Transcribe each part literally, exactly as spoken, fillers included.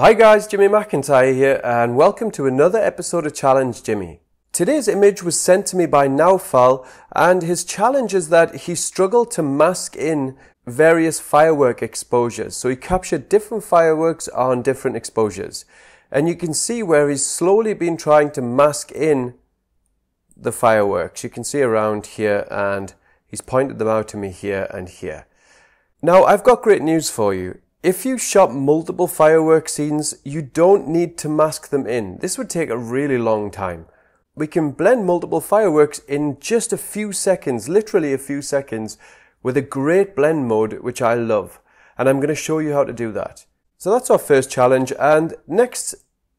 Hi guys, Jimmy McIntyre here and welcome to another episode of Challenge Jimmy. Today's image was sent to me by Naufal, and his challenge is that he struggled to mask in various firework exposures. So he captured different fireworks on different exposures. And you can see where he's slowly been trying to mask in the fireworks. You can see around here, and he's pointed them out to me here and here. Now I've got great news for you. If you shot multiple firework scenes, you don't need to mask them in. This would take a really long time. We can blend multiple fireworks in just a few seconds, literally a few seconds, with a great blend mode, which I love. And I'm going to show you how to do that. So that's our first challenge. And next,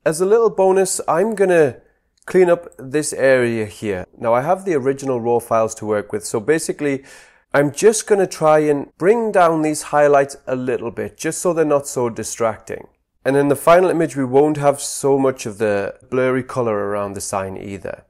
as a little bonus, I'm going to clean up this area here. Now I have the original RAW files to work with. So basically, I'm just going to try and bring down these highlights a little bit, just so they're not so distracting. And in the final image, we won't have so much of the blurry color around the sign either.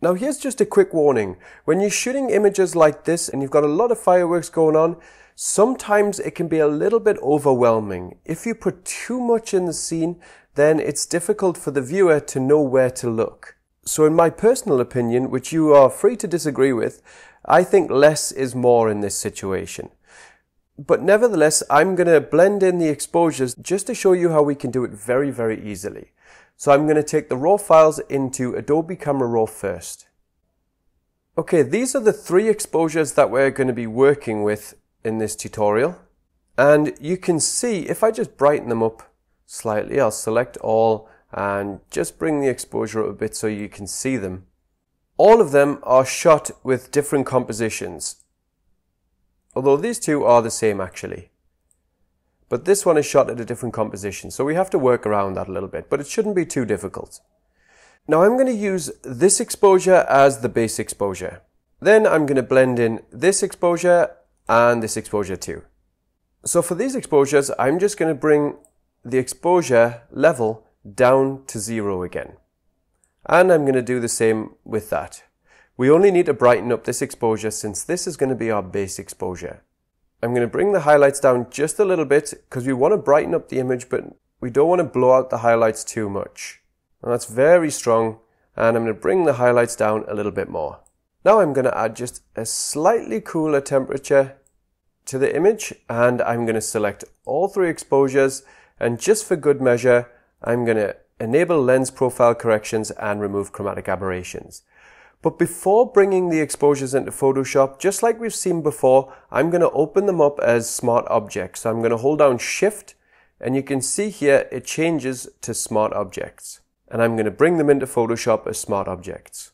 Now here's just a quick warning. When you're shooting images like this and you've got a lot of fireworks going on, sometimes it can be a little bit overwhelming. If you put too much in the scene, then it's difficult for the viewer to know where to look. So in my personal opinion, which you are free to disagree with, I think less is more in this situation. But nevertheless, I'm going to blend in the exposures just to show you how we can do it very, very easily. So I'm going to take the RAW files into Adobe Camera RAW first. Okay, these are the three exposures that we're going to be working with in this tutorial. And you can see, if I just brighten them up slightly, I'll select all and just bring the exposure up a bit so you can see them. All of them are shot with different compositions, although these two are the same actually. But this one is shot at a different composition, so we have to work around that a little bit, but it shouldn't be too difficult. Now I'm going to use this exposure as the base exposure. Then I'm going to blend in this exposure and this exposure too. So for these exposures, I'm just going to bring the exposure level down to zero again. And I'm going to do the same with that. We only need to brighten up this exposure since this is going to be our base exposure. I'm going to bring the highlights down just a little bit because we want to brighten up the image, but we don't want to blow out the highlights too much. And that's very strong. And I'm going to bring the highlights down a little bit more. Now I'm going to add just a slightly cooler temperature to the image, and I'm going to select all three exposures, and just for good measure, I'm going to enable lens profile corrections and remove chromatic aberrations. But before bringing the exposures into Photoshop, just like we've seen before, I'm going to open them up as smart objects. So I'm going to hold down Shift, and you can see here it changes to smart objects. And I'm going to bring them into Photoshop as smart objects.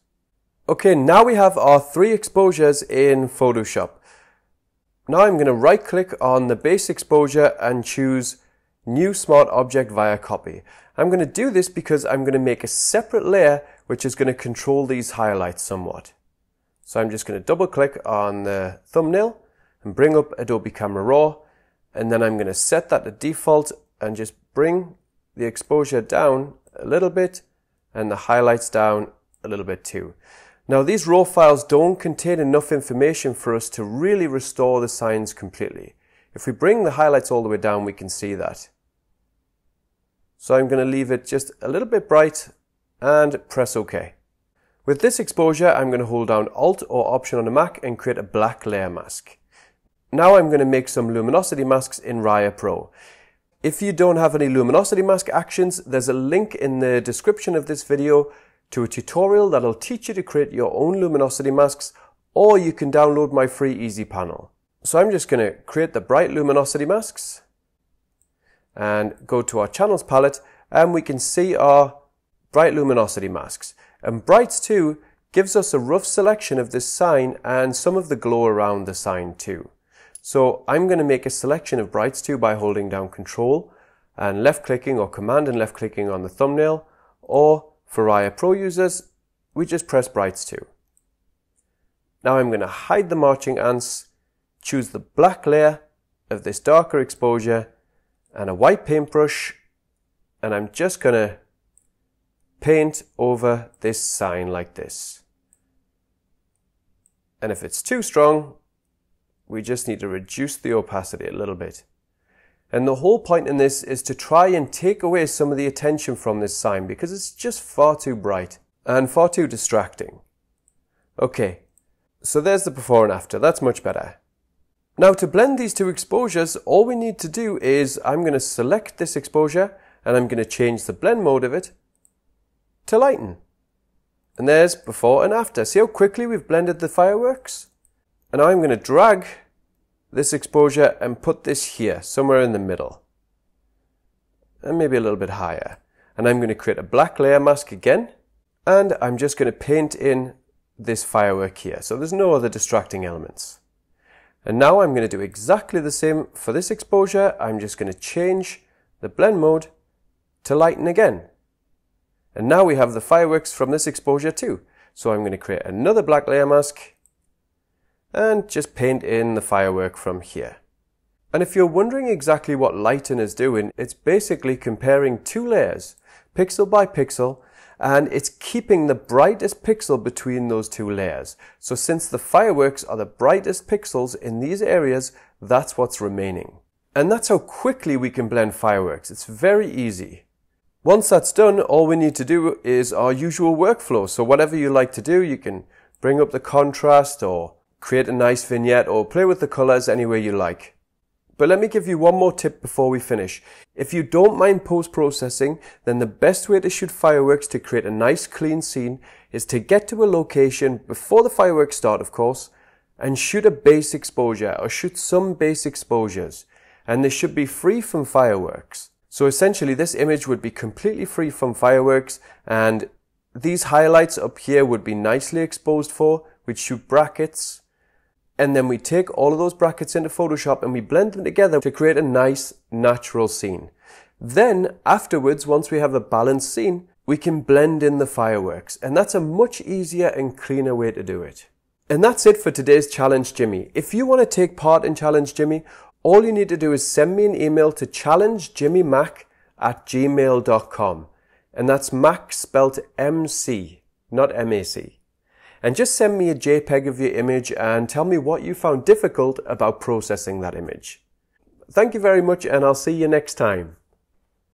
Okay, now we have our three exposures in Photoshop. Now I'm going to right click on the base exposure and choose New Smart Object via Copy. I'm going to do this because I'm going to make a separate layer which is going to control these highlights somewhat. So I'm just going to double click on the thumbnail and bring up Adobe Camera RAW, and then I'm going to set that to default and just bring the exposure down a little bit and the highlights down a little bit too. Now these RAW files don't contain enough information for us to really restore the signs completely. If we bring the highlights all the way down, we can see that. So I'm going to leave it just a little bit bright and press OK. With this exposure, I'm going to hold down Alt or Option on a Mac and create a black layer mask. Now I'm going to make some luminosity masks in Raya Pro. If you don't have any luminosity mask actions, there's a link in the description of this video to a tutorial that'll teach you to create your own luminosity masks, or you can download my free Easy Panel. So I'm just going to create the bright luminosity masks and go to our channels palette, and we can see our bright luminosity masks. And brights too gives us a rough selection of this sign and some of the glow around the sign too. So I'm going to make a selection of brights too by holding down Control and left clicking, or Command and left clicking on the thumbnail, or for Raya Pro users, we just press brights too. Now I'm going to hide the marching ants, choose the black layer of this darker exposure and a white paintbrush, and I'm just going to paint over this sign like this. And if it's too strong, we just need to reduce the opacity a little bit. And the whole point in this is to try and take away some of the attention from this sign because it's just far too bright and far too distracting. Okay, so there's the before and after. That's much better. Now to blend these two exposures, all we need to do is I'm going to select this exposure and I'm going to change the blend mode of it to lighten. And there's before and after. See how quickly we've blended the fireworks? And now I'm going to drag this exposure and put this here, somewhere in the middle. And maybe a little bit higher. And I'm going to create a black layer mask again. And I'm just going to paint in this firework here. So there's no other distracting elements. And now I'm going to do exactly the same for this exposure. I'm just going to change the blend mode to lighten again. And now we have the fireworks from this exposure too. So I'm going to create another black layer mask and just paint in the firework from here. And if you're wondering exactly what lighten is doing, it's basically comparing two layers, pixel by pixel, and it's keeping the brightest pixel between those two layers. So since the fireworks are the brightest pixels in these areas, that's what's remaining. And that's how quickly we can blend fireworks. It's very easy. Once that's done, all we need to do is our usual workflow. So whatever you like to do, you can bring up the contrast or create a nice vignette or play with the colors any way you like. But let me give you one more tip before we finish. If you don't mind post-processing, then the best way to shoot fireworks to create a nice clean scene is to get to a location before the fireworks start, of course, and shoot a base exposure or shoot some base exposures. And they should be free from fireworks. So essentially this image would be completely free from fireworks and these highlights up here would be nicely exposed for. We'd shoot brackets. And then we take all of those brackets into Photoshop and we blend them together to create a nice natural scene. Then afterwards, once we have a balanced scene, we can blend in the fireworks. And that's a much easier and cleaner way to do it. And that's it for today's Challenge Jimmy. If you want to take part in Challenge Jimmy, all you need to do is send me an email to challenge jimmy mac at gmail dot com. And that's Mac spelled M C, not M A C. And just send me a JPEG of your image and tell me what you found difficult about processing that image. Thank you very much and I'll see you next time.